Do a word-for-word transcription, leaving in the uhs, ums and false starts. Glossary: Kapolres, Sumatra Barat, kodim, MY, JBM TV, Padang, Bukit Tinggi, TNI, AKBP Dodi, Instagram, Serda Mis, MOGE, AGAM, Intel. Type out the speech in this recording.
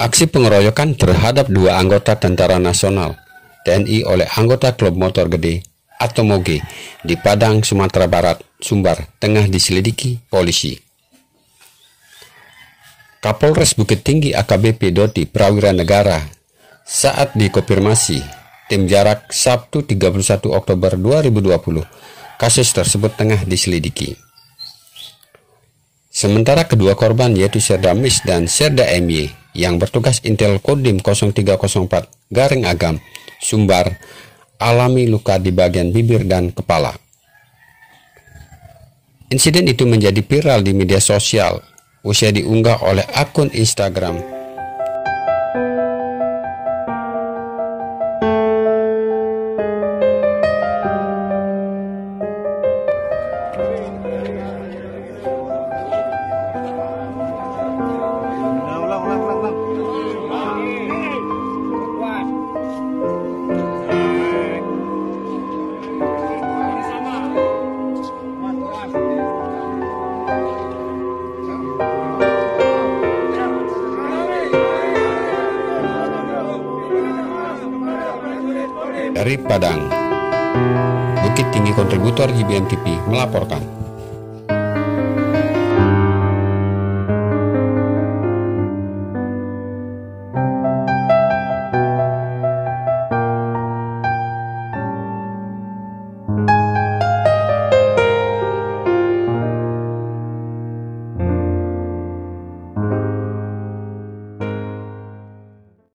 Aksi pengeroyokan terhadap dua anggota Tentara Nasional T N I oleh anggota Klub Motor Gede atau MOGE di Padang, Sumatera Barat, Sumbar tengah diselidiki polisi. Kapolres Bukit Tinggi A K B P Dodi Prawira Negara saat dikonfirmasi tim jarak Sabtu tiga puluh satu Oktober dua ribu dua puluh, kasus tersebut tengah diselidiki. Sementara kedua korban yaitu Serda Mis dan Serda M Y yang bertugas Intel Kodim nol tiga nol empat garing AGAM Sumbar alami luka di bagian bibir dan kepala. Insiden itu menjadi viral di media sosial usai diunggah oleh akun Instagram dari Padang. Bukit Tinggi kontributor J B M T V melaporkan.